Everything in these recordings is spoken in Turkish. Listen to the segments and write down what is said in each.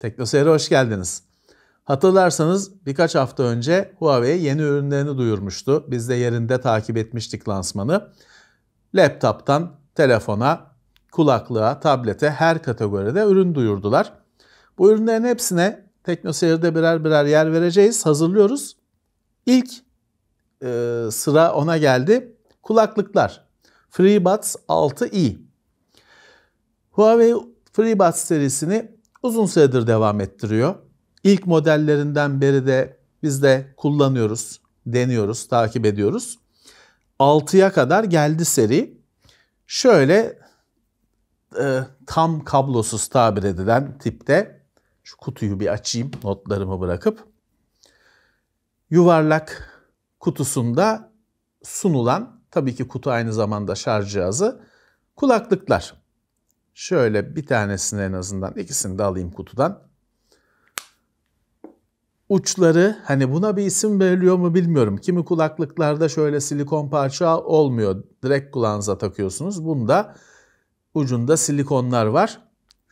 Teknoseyri hoş geldiniz. Hatırlarsanız birkaç hafta önce Huawei yeni ürünlerini duyurmuştu. Biz de yerinde takip etmiştik lansmanı. Laptop'tan telefona, kulaklığa, tablete her kategoride ürün duyurdular. Bu ürünlerin hepsine Teknoseyri'de birer birer yer vereceğiz. Hazırlıyoruz. İlk sıra ona geldi. Kulaklıklar. FreeBuds 6i. Huawei FreeBuds serisini uzun süredir devam ettiriyor. İlk modellerinden beri de biz de kullanıyoruz, deniyoruz, takip ediyoruz. 6'ya kadar geldi seri. Şöyle tam kablosuz tabir edilen tipte. Şu kutuyu bir açayım, notlarımı bırakıp. Yuvarlak kutusunda sunulan, tabii ki kutu aynı zamanda şarj cihazı, kulaklıklar. Şöyle bir tanesini en azından, ikisini de alayım kutudan. Uçları, hani buna bir isim veriliyor mu bilmiyorum. Kimi kulaklıklarda şöyle silikon parça olmuyor. Direkt kulağınıza takıyorsunuz. Bunda ucunda silikonlar var.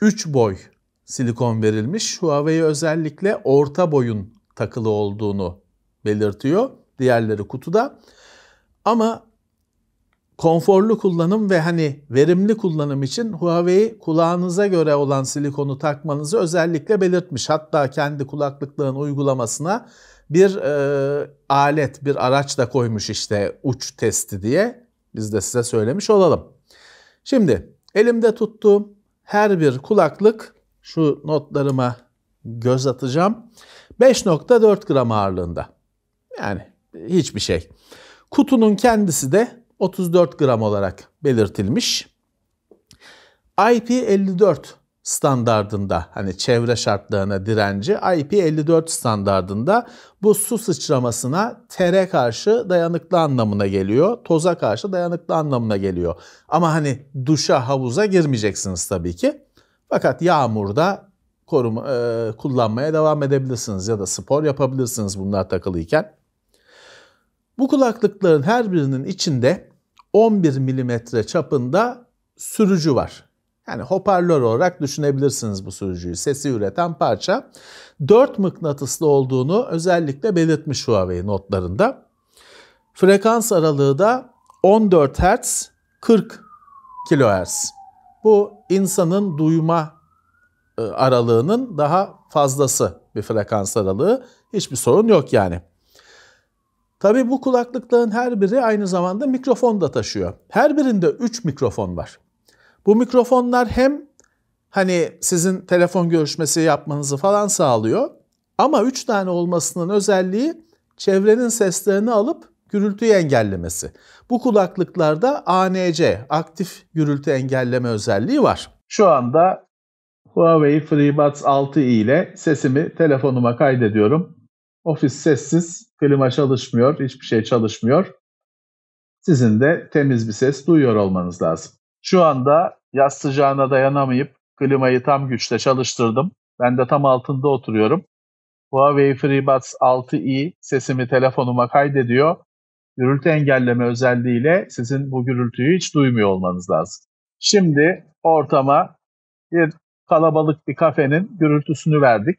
3 boy silikon verilmiş. Huawei özellikle orta boyun takılı olduğunu belirtiyor. Diğerleri kutuda. Ama konforlu kullanım ve hani verimli kullanım için Huawei kulağınıza göre olan silikonu takmanızı özellikle belirtmiş. Hatta kendi kulaklığın uygulamasına bir alet, bir araç da koymuş, işte uç testi diye. Biz de size söylemiş olalım. Şimdi elimde tuttuğum her bir kulaklık, şu notlarıma göz atacağım, 5.4 gram ağırlığında. Yani hiçbir şey. Kutunun kendisi de 34 gram olarak belirtilmiş. IP54 standardında, hani çevre şartlarına direnci IP54 standardında, bu su sıçramasına, tere karşı dayanıklı anlamına geliyor. Toza karşı dayanıklı anlamına geliyor. Ama hani duşa, havuza girmeyeceksiniz tabii ki. Fakat yağmurda kullanmaya devam edebilirsiniz ya da spor yapabilirsiniz bunlar takılıyken. Bu kulaklıkların her birinin içinde 11 mm çapında sürücü var. Yani hoparlör olarak düşünebilirsiniz bu sürücüyü. Sesi üreten parça. 4 mıknatıslı olduğunu özellikle belirtmiş Huawei notlarında. Frekans aralığı da 14 Hz 40 kHz. Bu insanın duyma aralığının daha fazlası bir frekans aralığı. Hiçbir sorun yok yani. Tabii bu kulaklıkların her biri aynı zamanda mikrofon da taşıyor. Her birinde 3 mikrofon var. Bu mikrofonlar hem hani sizin telefon görüşmesi yapmanızı falan sağlıyor. Ama 3 tane olmasının özelliği çevrenin seslerini alıp gürültüyü engellemesi. Bu kulaklıklarda ANC, aktif gürültü engelleme özelliği var. Şu anda Huawei FreeBuds 6i ile sesimi telefonuma kaydediyorum. Ofis sessiz, klima çalışmıyor, hiçbir şey çalışmıyor. Sizin de temiz bir ses duyuyor olmanız lazım. Şu anda yaz sıcağına dayanamayıp klimayı tam güçle çalıştırdım. Ben de tam altında oturuyorum. Huawei FreeBuds 6i sesimi telefonuma kaydediyor. Gürültü engelleme özelliğiyle sizin bu gürültüyü hiç duymuyor olmanız lazım. Şimdi ortama bir kalabalık bir kafenin gürültüsünü verdik.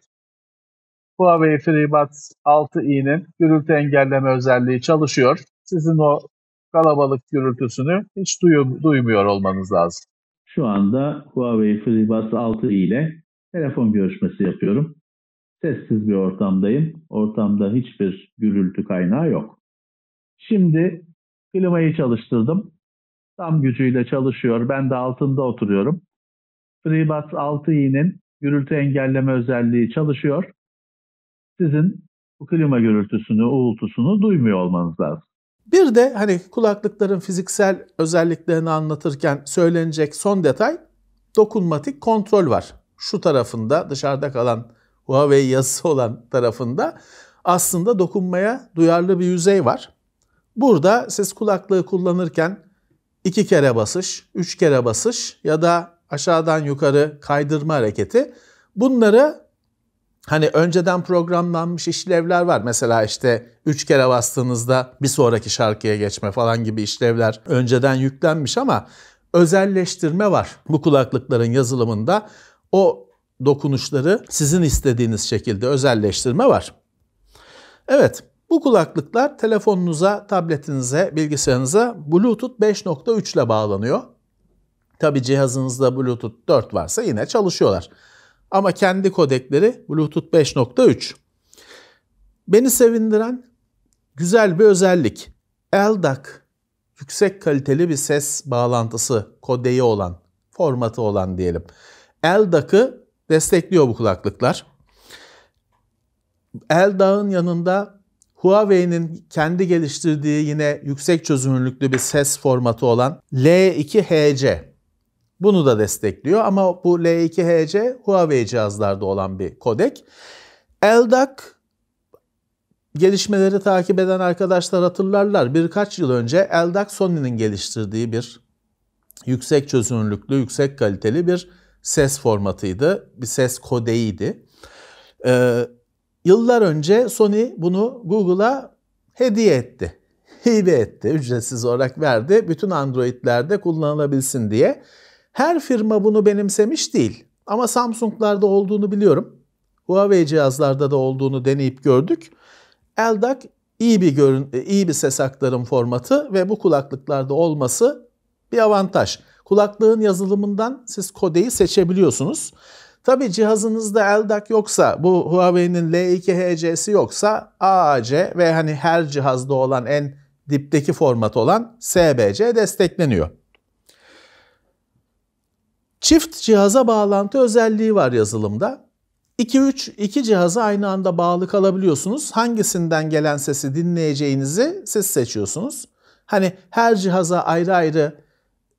Huawei FreeBuds 6i'nin gürültü engelleme özelliği çalışıyor. Sizin o kalabalık gürültüsünü hiç duymuyor olmanız lazım. Şu anda Huawei FreeBuds 6i ile telefon görüşmesi yapıyorum. Sessiz bir ortamdayım. Ortamda hiçbir gürültü kaynağı yok. Şimdi klimayı çalıştırdım. Tam gücüyle çalışıyor. Ben de altında oturuyorum. FreeBuds 6i'nin gürültü engelleme özelliği çalışıyor. Sizin bu klima gürültüsünü, uğultusunu duymuyor olmanız lazım. Bir de hani kulaklıkların fiziksel özelliklerini anlatırken söylenecek son detay, dokunmatik kontrol var. Şu tarafında, dışarıda kalan Huawei yazısı olan tarafında aslında dokunmaya duyarlı bir yüzey var. Burada siz kulaklığı kullanırken 2 kere basış, 3 kere basış ya da aşağıdan yukarı kaydırma hareketi, bunları hani önceden programlanmış işlevler var. Mesela işte 3 kere bastığınızda bir sonraki şarkıya geçme falan gibi işlevler önceden yüklenmiş ama özelleştirme var bu kulaklıkların yazılımında. O dokunuşları sizin istediğiniz şekilde özelleştirme var. Evet, bu kulaklıklar telefonunuza, tabletinize, bilgisayarınıza Bluetooth 5.3 ile bağlanıyor. Tabi cihazınızda Bluetooth 4 varsa yine çalışıyorlar. Ama kendi kodekleri Bluetooth 5.3. Beni sevindiren güzel bir özellik. LDAC, yüksek kaliteli bir ses bağlantısı kodeği olan, formatı olan diyelim. LDAC'ı destekliyor bu kulaklıklar. LDAC'ın yanında Huawei'nin kendi geliştirdiği yine yüksek çözünürlüklü bir ses formatı olan L2HC. Bunu da destekliyor ama bu L2HC Huawei cihazlarda olan bir kodek. LDAC gelişmeleri takip eden arkadaşlar hatırlarlar. Birkaç yıl önce LDAC Sony'nin geliştirdiği bir yüksek çözünürlüklü, yüksek kaliteli bir ses formatıydı. Bir ses kodeğiydi. Yıllar önce Sony bunu Google'a hediye etti. Hibe etti. Ücretsiz olarak verdi. Bütün Android'lerde kullanılabilsin diye. Her firma bunu benimsemiş değil. Ama Samsung'larda olduğunu biliyorum. Huawei cihazlarda da olduğunu deneyip gördük. LDAC iyi bir ses aktarım formatı ve bu kulaklıklarda olması bir avantaj. Kulaklığın yazılımından siz kodeyi seçebiliyorsunuz. Tabi cihazınızda LDAC yoksa, bu Huawei'nin L2HC'si yoksa AAC ve hani her cihazda olan en dipteki format olan SBC destekleniyor. Çift cihaza bağlantı özelliği var yazılımda. İki cihaza aynı anda bağlı kalabiliyorsunuz. Hangisinden gelen sesi dinleyeceğinizi siz seçiyorsunuz. Hani her cihaza ayrı ayrı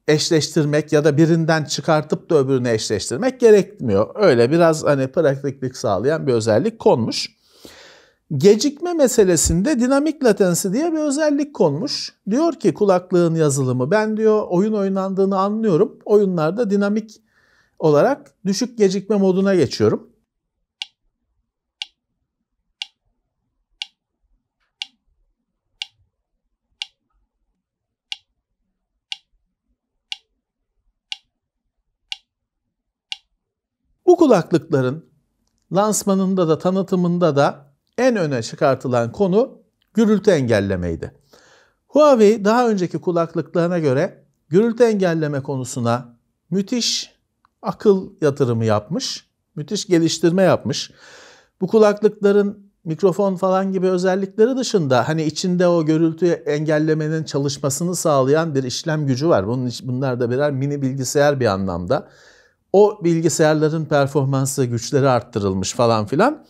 eşleştirmek ya da birinden çıkartıp da öbürüne eşleştirmek gerekmiyor. Öyle biraz hani pratiklik sağlayan bir özellik konmuş. Gecikme meselesinde dinamik latency diye bir özellik konmuş. Diyor ki kulaklığın yazılımı, ben diyor oyun oynandığını anlıyorum. Oyunlarda dinamik olarak düşük gecikme moduna geçiyorum. Bu kulaklıkların lansmanında da tanıtımında da en öne çıkartılan konu gürültü engellemeydi. Huawei daha önceki kulaklıklarına göre gürültü engelleme konusuna müthiş akıl yatırımı yapmış, müthiş geliştirme yapmış. Bu kulaklıkların mikrofon falan gibi özellikleri dışında hani içinde o gürültü engellemenin çalışmasını sağlayan bir işlem gücü var. Bunlar da birer mini bilgisayar bir anlamda. O bilgisayarların performansı, güçleri arttırılmış falan filan.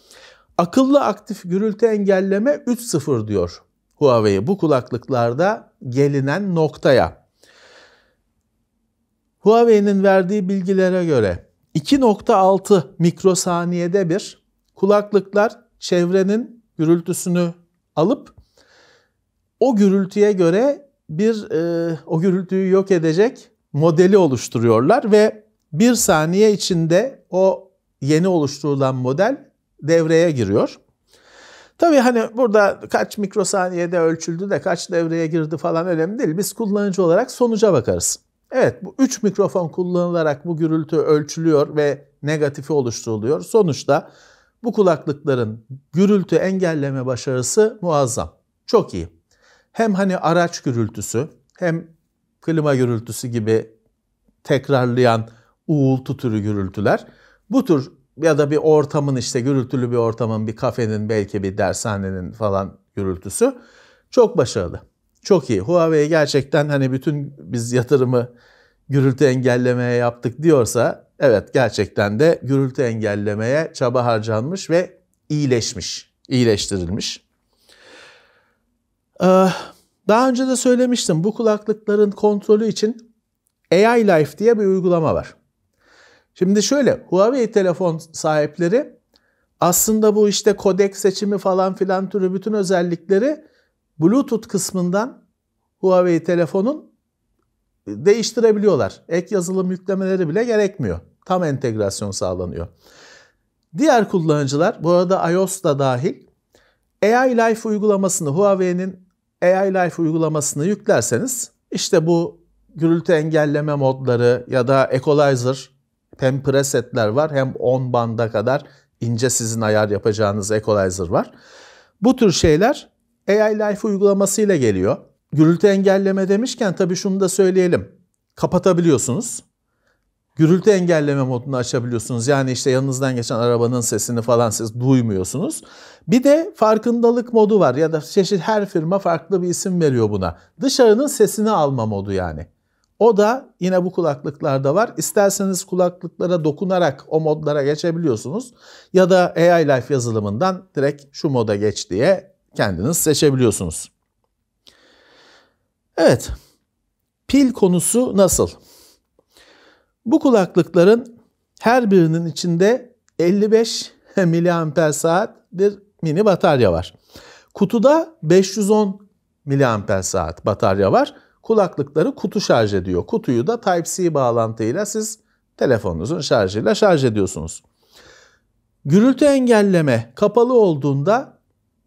Akıllı aktif gürültü engelleme 3.0 diyor Huawei bu kulaklıklarda gelinen noktaya. Huawei'nin verdiği bilgilere göre 2.6 mikrosaniyede bir kulaklıklar çevrenin gürültüsünü alıp o gürültüye göre bir o gürültüyü yok edecek modeli oluşturuyorlar ve 1 saniye içinde o yeni oluşturulan model devreye giriyor. Tabii hani burada kaç mikrosaniyede ölçüldü de kaç devreye girdi falan önemli değil. Biz kullanıcı olarak sonuca bakarız. Evet, bu 3 mikrofon kullanılarak bu gürültü ölçülüyor ve negatifi oluşturuluyor. Sonuçta bu kulaklıkların gürültü engelleme başarısı muazzam. Çok iyi. Hem hani araç gürültüsü hem klima gürültüsü gibi tekrarlayan uğultu türü gürültüler. Bu tür ya da bir ortamın işte gürültülü bir ortamın, bir kafenin, belki bir dershanenin falan gürültüsü çok başarılı. Çok iyi. Huawei gerçekten hani bütün biz yatırımı gürültü engellemeye yaptık diyorsa, evet gerçekten de gürültü engellemeye çaba harcanmış ve iyileştirilmiş. Daha önce de söylemiştim, bu kulaklıkların kontrolü için AI Life diye bir uygulama var. Şimdi şöyle, Huawei telefon sahipleri aslında bu işte kodek seçimi falan filan türü bütün özellikleri Bluetooth kısmından Huawei telefonun değiştirebiliyorlar. Ek yazılım yüklemeleri bile gerekmiyor. Tam entegrasyon sağlanıyor. Diğer kullanıcılar, bu arada iOS da dahil, AI Life uygulamasını, Huawei'nin AI Life uygulamasını yüklerseniz işte bu gürültü engelleme modları ya da equalizer, hem presetler var hem 10 banda kadar ince sizin ayar yapacağınız equalizer var. Bu tür şeyler AI Life uygulamasıyla geliyor. Gürültü engelleme demişken tabii şunu da söyleyelim. Kapatabiliyorsunuz. Gürültü engelleme modunu açabiliyorsunuz. Yani işte yanınızdan geçen arabanın sesini falan siz duymuyorsunuz. Bir de farkındalık modu var ya da çeşitli her firma farklı bir isim veriyor buna. Dışarının sesini alma modu yani. O da yine bu kulaklıklarda var. İsterseniz kulaklıklara dokunarak o modlara geçebiliyorsunuz. Ya da AI Life yazılımından direkt şu moda geç diye kendiniz seçebiliyorsunuz. Evet, pil konusu nasıl? Bu kulaklıkların her birinin içinde 55 mAh bir mini batarya var. Kutuda 510 mAh batarya var. Kulaklıkları kutu şarj ediyor. Kutuyu da Type-C bağlantıyla siz telefonunuzun şarjıyla şarj ediyorsunuz. Gürültü engelleme kapalı olduğunda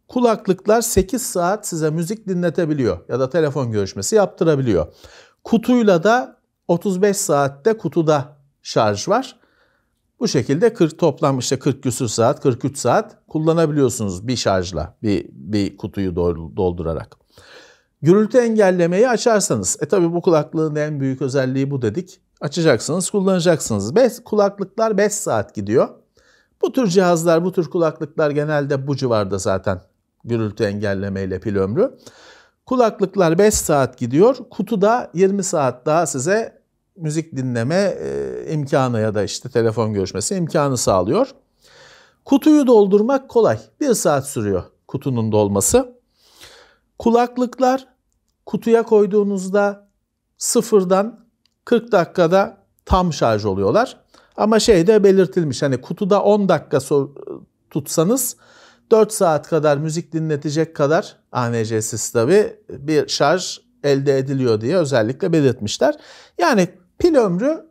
kulaklıklar 8 saat size müzik dinletebiliyor ya da telefon görüşmesi yaptırabiliyor. Kutuyla da 35 saatte kutuda şarj var. Bu şekilde toplam işte 40 küsür saat, 43 saat kullanabiliyorsunuz bir şarjla, bir kutuyu doldurarak. Gürültü engellemeyi açarsanız, tabi bu kulaklığın en büyük özelliği bu dedik. Açacaksınız, kullanacaksınız. Kulaklıklar 5 saat gidiyor. Bu tür cihazlar, bu tür kulaklıklar genelde bu civarda zaten gürültü engellemeyle pil ömrü. Kulaklıklar 5 saat gidiyor. Kutuda 20 saat daha size müzik dinleme imkanı ya da işte telefon görüşmesi imkanı sağlıyor. Kutuyu doldurmak kolay. 1 saat sürüyor kutunun dolması. Kulaklıklar kutuya koyduğunuzda sıfırdan 40 dakikada tam şarj oluyorlar. Ama şeyde belirtilmiş, hani kutuda 10 dakika tutsanız 4 saat kadar müzik dinletecek kadar ANC'siz tabi bir şarj elde ediliyor diye özellikle belirtmişler. Yani pil ömrü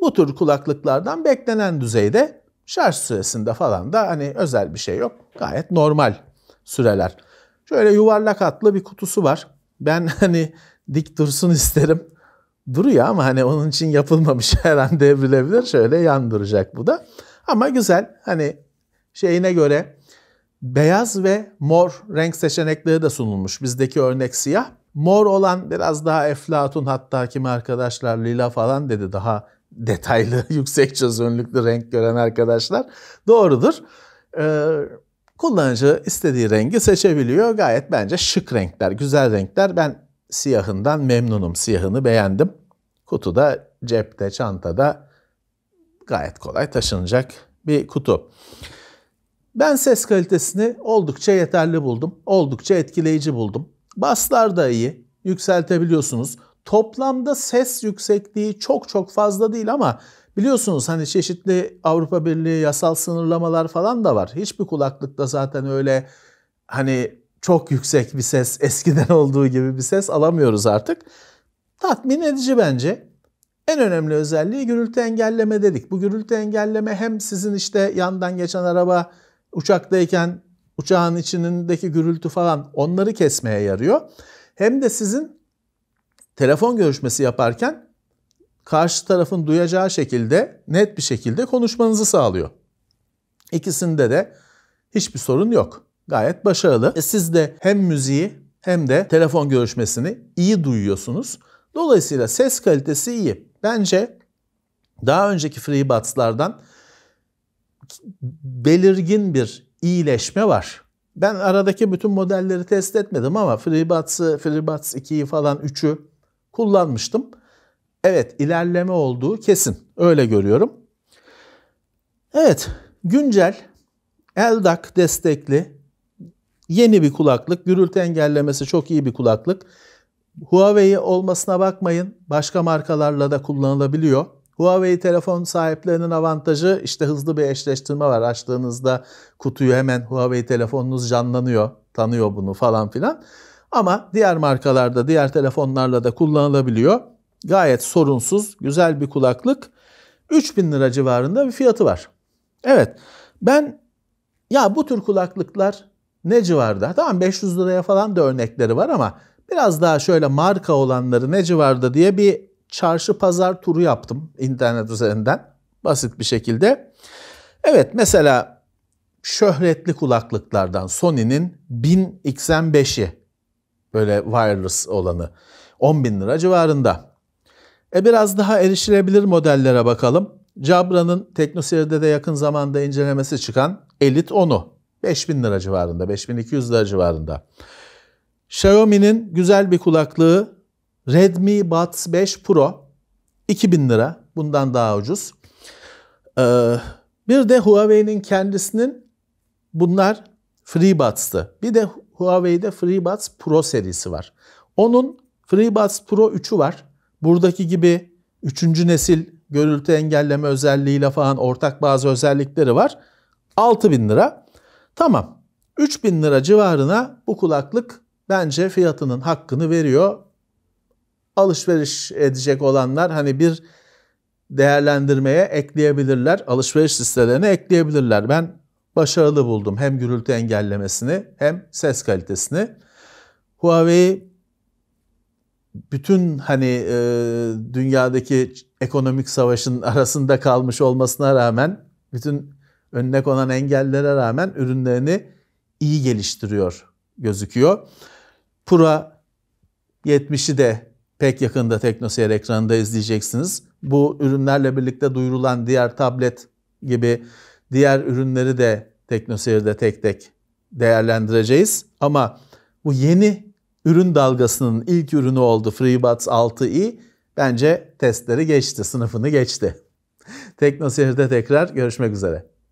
bu tür kulaklıklardan beklenen düzeyde, şarj süresinde falan da hani özel bir şey yok. Gayet normal süreler. Şöyle yuvarlak hatlı bir kutusu var. Ben hani dik dursun isterim. Duruyor ama hani onun için yapılmamış, her an devrilebilir. Şöyle yandıracak bu da. Ama güzel, hani şeyine göre beyaz ve mor renk seçenekleri de sunulmuş. Bizdeki örnek siyah. Mor olan biraz daha eflatun, hatta kimi arkadaşlar lila falan dedi. Daha detaylı, yüksek çözünürlüklü renk gören arkadaşlar. Doğrudur. Kullanıcı istediği rengi seçebiliyor. Gayet bence şık renkler, güzel renkler. Ben siyahından memnunum. Siyahını beğendim. Kutuda, cepte, çantada gayet kolay taşınacak bir kutu. Ben ses kalitesini oldukça yeterli buldum. Oldukça etkileyici buldum. Basslar da iyi. Yükseltebiliyorsunuz. Toplamda ses yüksekliği çok fazla değil ama biliyorsunuz hani çeşitli Avrupa Birliği yasal sınırlamalar falan da var. Hiçbir kulaklıkta zaten öyle hani çok yüksek bir ses, eskiden olduğu gibi bir ses alamıyoruz artık. Tatmin edici bence. En önemli özelliği gürültü engelleme dedik. Bu gürültü engelleme hem sizin işte yandan geçen araba, uçaktayken uçağın içindeki gürültü falan, onları kesmeye yarıyor. Hem de sizin telefon görüşmesi yaparken karşı tarafın duyacağı şekilde, net bir şekilde konuşmanızı sağlıyor. İkisinde de hiçbir sorun yok. Gayet başarılı. Siz de hem müziği hem de telefon görüşmesini iyi duyuyorsunuz. Dolayısıyla ses kalitesi iyi. Bence daha önceki FreeBuds'lardan belirgin bir iyileşme var. Ben aradaki bütün modelleri test etmedim ama FreeBuds'ı, FreeBuds 2'yi falan 3'ü kullanmıştım. Evet, ilerleme olduğu kesin. Öyle görüyorum. Evet, güncel LDAC destekli yeni bir kulaklık. Gürültü engellemesi çok iyi bir kulaklık. Huawei olmasına bakmayın. Başka markalarla da kullanılabiliyor. Huawei telefon sahiplerinin avantajı işte hızlı bir eşleştirme var. Açtığınızda kutuyu hemen Huawei telefonunuz canlanıyor. Tanıyor bunu falan filan. Ama diğer markalarda, diğer telefonlarla da kullanılabiliyor. Gayet sorunsuz, güzel bir kulaklık. 3000 lira civarında bir fiyatı var. Evet, ben ya bu tür kulaklıklar ne civarda? Tamam, 500 liraya falan da örnekleri var ama biraz daha şöyle marka olanları ne civarda diye bir çarşı pazar turu yaptım internet üzerinden. Basit bir şekilde. Evet, mesela şöhretli kulaklıklardan Sony'nin 1000XM5'i, böyle wireless olanı, 10.000 lira civarında. Biraz daha erişilebilir modellere bakalım. Jabra'nın Teknoseyri'de de yakın zamanda incelemesi çıkan Elite 10'u 5.000 lira civarında, 5.200 lira civarında. Xiaomi'nin güzel bir kulaklığı Redmi Buds 5 Pro 2.000 lira. Bundan daha ucuz. Bir de Huawei'nin kendisinin, bunlar FreeBuds'tı. Bir de Huawei'de FreeBuds Pro serisi var. Onun FreeBuds Pro 3'ü var. Buradaki gibi 3. nesil gürültü engelleme özelliğiyle falan ortak bazı özellikleri var. 6.000 lira. Tamam. 3.000 lira civarına bu kulaklık bence fiyatının hakkını veriyor. Alışveriş edecek olanlar hani bir değerlendirmeye ekleyebilirler. Alışveriş listelerine ekleyebilirler. Ben başarılı buldum hem gürültü engellemesini hem ses kalitesini. Huawei bütün hani dünyadaki ekonomik savaşın arasında kalmış olmasına rağmen, bütün önüne konan engellere rağmen ürünlerini iyi geliştiriyor gözüküyor. Pura 70'i de pek yakında Teknoseyir ekranında izleyeceksiniz. Bu ürünlerle birlikte duyurulan diğer tablet gibi diğer ürünleri de Teknoseyir'de tek tek değerlendireceğiz. Ama bu yeni ürün dalgasının ilk ürünü oldu FreeBuds 6i. Bence testleri geçti, sınıfını geçti. Teknoseyir'de tekrar görüşmek üzere.